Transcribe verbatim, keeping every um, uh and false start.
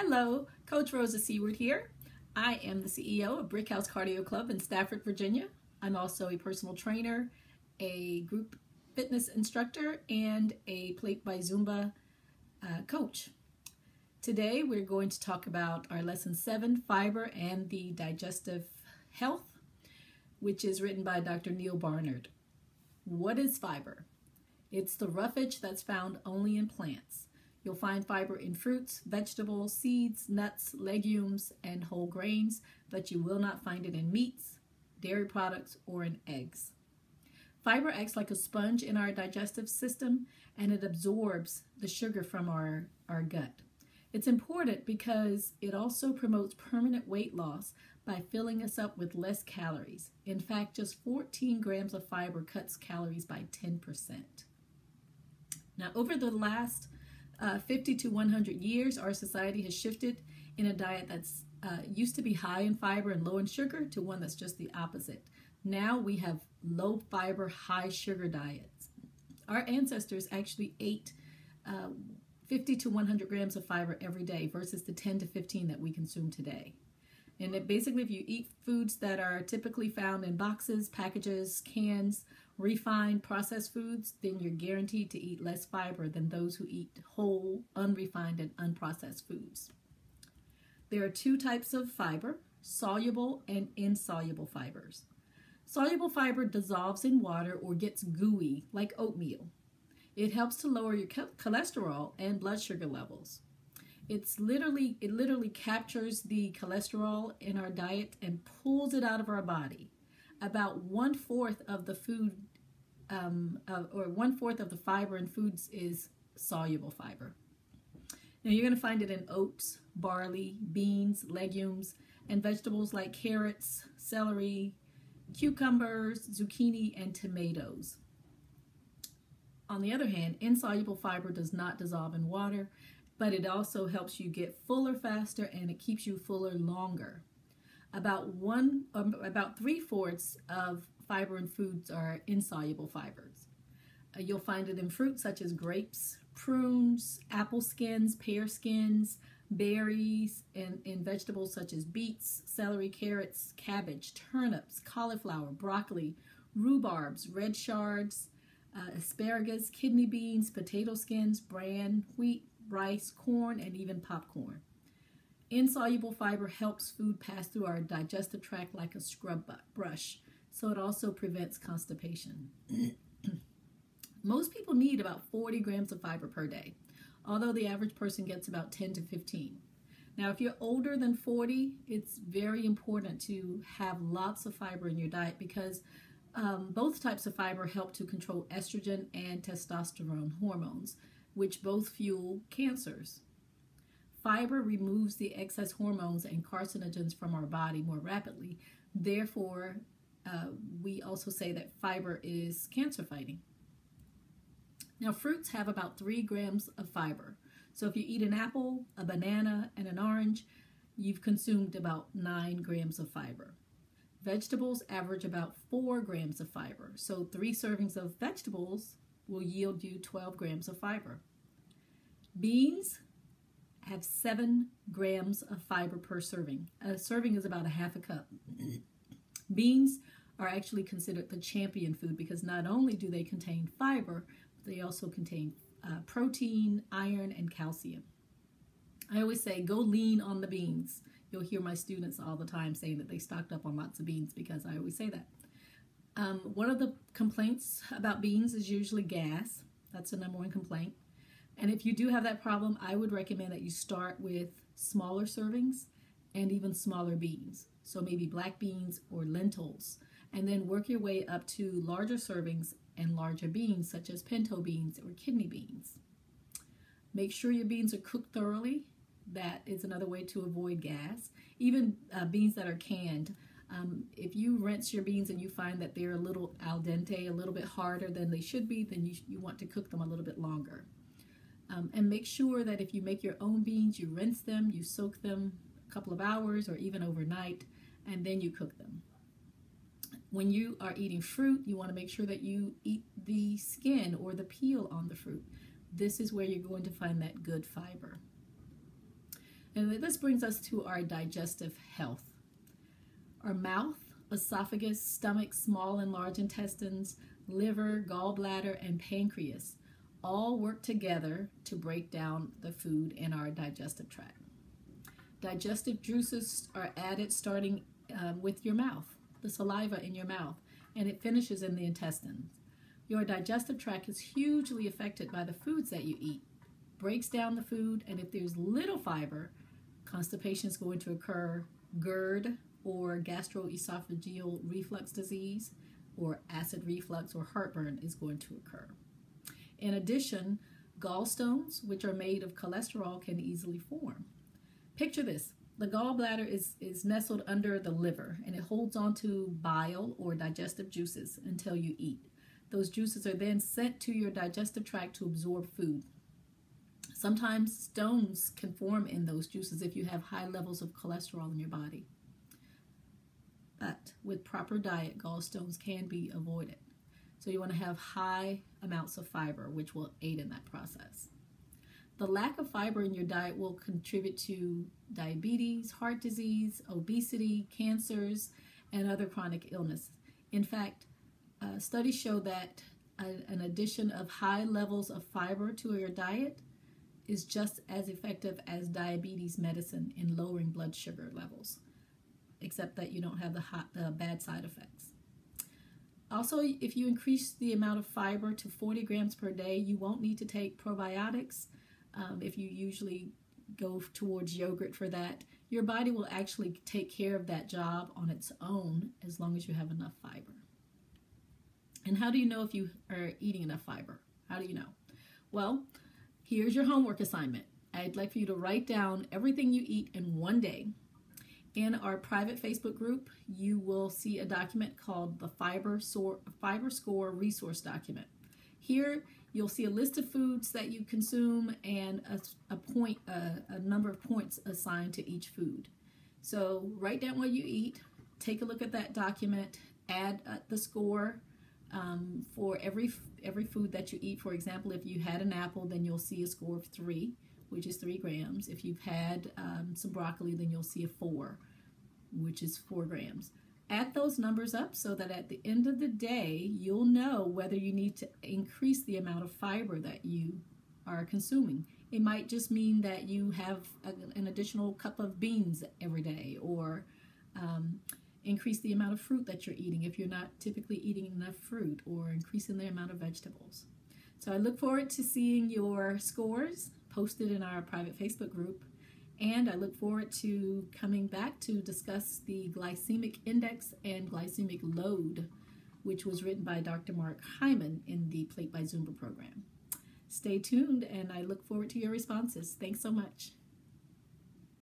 Hello, Coach Rosa Seward here. I am the C E O of Brickhouse Cardio Club in Stafford, Virginia. I'm also a personal trainer, a group fitness instructor, and a Plate by Zumba uh, coach. Today we're going to talk about our lesson seven, fiber and the digestive health, which is written by Doctor Neil Barnard. What is fiber? It's the roughage that's found only in plants. You'll find fiber in fruits, vegetables, seeds, nuts, legumes, and whole grains, but you will not find it in meats, dairy products, or in eggs. Fiber acts like a sponge in our digestive system, and it absorbs the sugar from our, our gut. It's important because it also promotes permanent weight loss by filling us up with less calories. In fact, just fourteen grams of fiber cuts calories by ten percent. Now, over the last uh, fifty to one hundred years, our society has shifted in a diet that's uh, used to be high in fiber and low in sugar to one that's just the opposite. Now we have low fiber, high sugar diets. Our ancestors actually ate uh, fifty to one hundred grams of fiber every day versus the ten to fifteen that we consume today. And it basically, if you eat foods that are typically found in boxes, packages, cans, refined processed foods, then you're guaranteed to eat less fiber than those who eat whole, unrefined, and unprocessed foods. There are two types of fiber, soluble and insoluble fibers. Soluble fiber dissolves in water or gets gooey like oatmeal. It helps to lower your cholesterol and blood sugar levels. It's literally, it literally captures the cholesterol in our diet and pulls it out of our body. About one-fourth of the food, um, uh, or one-fourth of the fiber in foods is soluble fiber. Now you're gonna find it in oats, barley, beans, legumes, and vegetables like carrots, celery, cucumbers, zucchini, and tomatoes. On the other hand, insoluble fiber does not dissolve in water, but it also helps you get fuller faster, and it keeps you fuller longer. About one, um, about three-fourths of fiber in foods are insoluble fibers. Uh, you'll find it in fruits such as grapes, prunes, apple skins, pear skins, berries, and in vegetables such as beets, celery, carrots, cabbage, turnips, cauliflower, broccoli, rhubarbs, red shards, Uh, asparagus, kidney beans, potato skins, bran, wheat, rice, corn, and even popcorn. Insoluble fiber helps food pass through our digestive tract like a scrub brush, so it also prevents constipation. Most people need about forty grams of fiber per day, although the average person gets about ten to fifteen. Now, if you're older than forty, it's very important to have lots of fiber in your diet because Um, both types of fiber help to control estrogen and testosterone hormones, which both fuel cancers. Fiber removes the excess hormones and carcinogens from our body more rapidly. Therefore, uh, we also say that fiber is cancer fighting. Now, fruits have about three grams of fiber. So if you eat an apple, a banana, and an orange, you've consumed about nine grams of fiber. Vegetables average about four grams of fiber, so three servings of vegetables will yield you twelve grams of fiber. Beans have seven grams of fiber per serving. A serving is about a half a cup. Beans are actually considered the champion food because not only do they contain fiber, but they also contain uh, protein, iron, and calcium. I always say, go lean on the beans. You'll hear my students all the time saying that they stocked up on lots of beans because I always say that. Um, one of the complaints about beans is usually gas. That's the number one complaint. And if you do have that problem, I would recommend that you start with smaller servings and even smaller beans. So maybe black beans or lentils. And then work your way up to larger servings and larger beans such as pinto beans or kidney beans. Make sure your beans are cooked thoroughly. That is another way to avoid gas. Even uh, beans that are canned. Um, if you rinse your beans and you find that they're a little al dente, a little bit harder than they should be, then you, you want to cook them a little bit longer. Um, and make sure that if you make your own beans, you rinse them, you soak them a couple of hours or even overnight, and then you cook them. When you are eating fruit, you want to make sure that you eat the skin or the peel on the fruit. This is where you're going to find that good fiber. And this brings us to our digestive health. Our mouth, esophagus, stomach, small and large intestines, liver, gallbladder, and pancreas all work together to break down the food in our digestive tract. Digestive juices are added starting uh, with your mouth, the saliva in your mouth, and it finishes in the intestines. Your digestive tract is hugely affected by the foods that you eat, breaks down the food, and if there's little fiber, constipation is going to occur, GERD, or gastroesophageal reflux disease, or acid reflux, or heartburn is going to occur. In addition, gallstones, which are made of cholesterol, can easily form. Picture this. The gallbladder is, is nestled under the liver, and it holds onto bile or digestive juices until you eat. Those juices are then sent to your digestive tract to absorb food. Sometimes stones can form in those juices if you have high levels of cholesterol in your body. But with proper diet, gallstones can be avoided. So you want to have high amounts of fiber, which will aid in that process. The lack of fiber in your diet will contribute to diabetes, heart disease, obesity, cancers, and other chronic illness. In fact, uh, studies show that an addition of high levels of fiber to your diet is just as effective as diabetes medicine in lowering blood sugar levels, except that you don't have the, hot, the bad side effects. Also, if you increase the amount of fiber to forty grams per day, you won't need to take probiotics. Um, if you usually go towards yogurt for that, your body will actually take care of that job on its own as long as you have enough fiber. And how do you know if you are eating enough fiber? How do you know? Well, here's your homework assignment. I'd like for you to write down everything you eat in one day. In our private Facebook group, you will see a document called the Fiber, so Fiber Score Resource Document. Here, you'll see a list of foods that you consume and a, a, point, a, a number of points assigned to each food. So write down what you eat, take a look at that document, add uh, the score um, for every, every food that you eat. For example, if you had an apple, then you'll see a score of three, which is three grams. If you've had um, some broccoli, then you'll see a four, which is four grams. Add those numbers up so that at the end of the day, you'll know whether you need to increase the amount of fiber that you are consuming. It might just mean that you have a, an additional cup of beans every day, or um, increase the amount of fruit that you're eating if you're not typically eating enough fruit, or increasing the amount of vegetables. So I look forward to seeing your scores posted in our private Facebook group, and I look forward to coming back to discuss the glycemic index and glycemic load, which was written by Doctor Mark Hyman in the Plate by Zumba program. Stay tuned, and I look forward to your responses. Thanks so much.